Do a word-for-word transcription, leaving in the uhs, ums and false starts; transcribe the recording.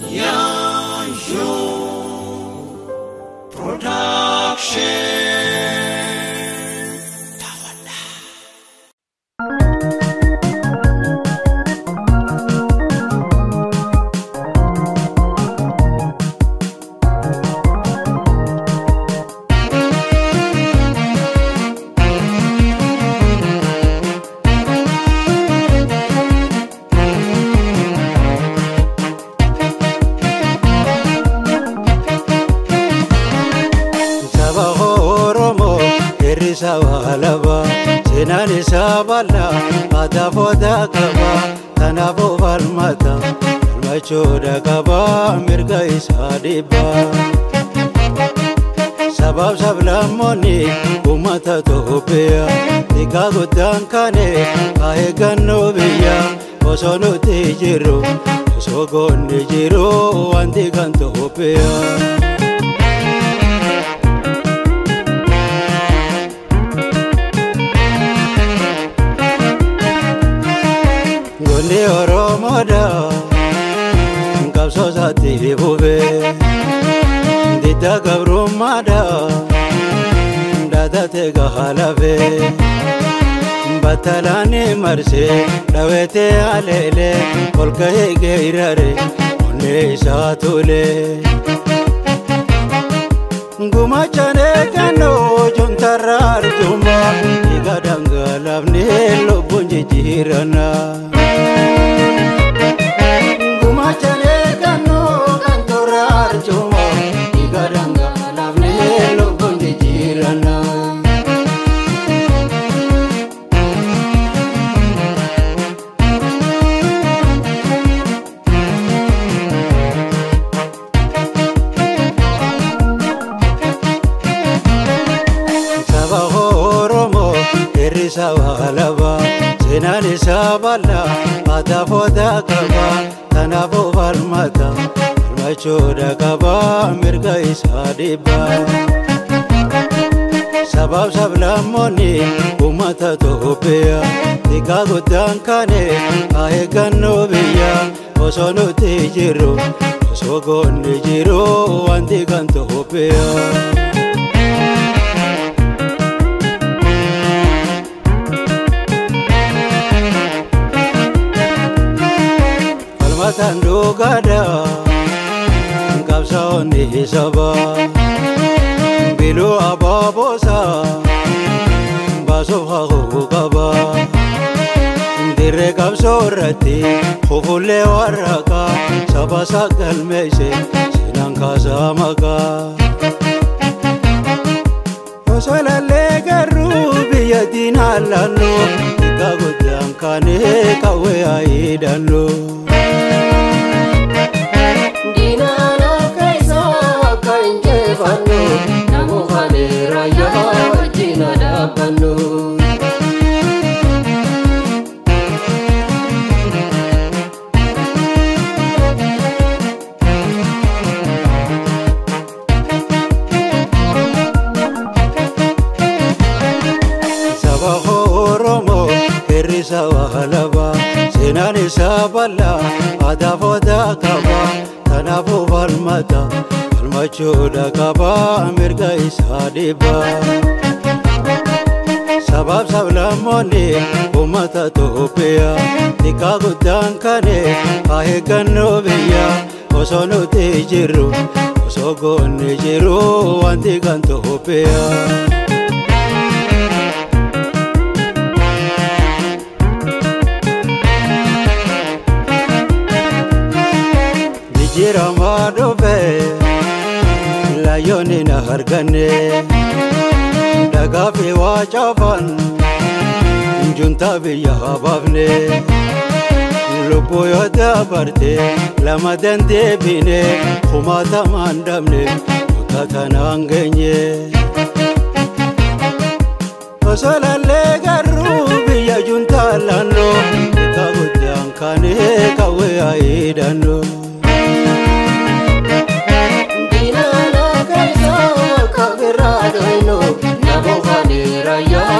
Yanjo Production. Alaba, Senani Sabala, Adavoda Gaba, Tanabo Valmata, Machoda Gaba, Mirga is Hadiba Sabab Sabla Moni, Umata Topea, Nicago Tankane, Aeganovia, Osono Tejiro, Sogon Nijiro, and the Gantopea. Gole Oromoda, Gabsosa Tibove, Dita Gabromada, Dada Tega Halave, Batalane Marse, Lavete Alele, Polkae Gairare, Ole Satule, Gumachane Gano, Juntarar Juma, Igadanga Lavne, Lobunji Girana. Sabalaba, Senani Sabala, Adavoda Gaba, Tanabo Valmata, Machoda Gaba, Mirga is Hadiba Sabab Sabla Moni, Umata Topea, Nicago Tankane, Aeganovia, Osono Tejiro, Osogon Nijiro, and the Gantopea. Matando gada, gabsa oni hisaba, bilo ababosa, baso hago gaba, dire gabsorati, khufule waraka, sabasa kalmese, sinanka samaga. Osala lega rubi yatina lano, ikagudan kane kawe aidano. Sabalaba, Senani Sabala, Adavoda Gaba, Tanabo Valmata, Machoda Gaba, Mirga is Hadiba Sabab Sabla Moni, Umata Topea, Nicago Tankane, Aeganovia, Osono Tejiro, Osogon Nijiro, and the Gantopea. Ramadove, Layonina Hargane, Dagafi Wachavan, Juntavi Yahabavne, Lupoyo Dabarte, Lamaden Debine, Humata Mandamne, Tatanangene, Osola Lega Rubi, Juntalano, Kagudankane, Kawea Idano. Yo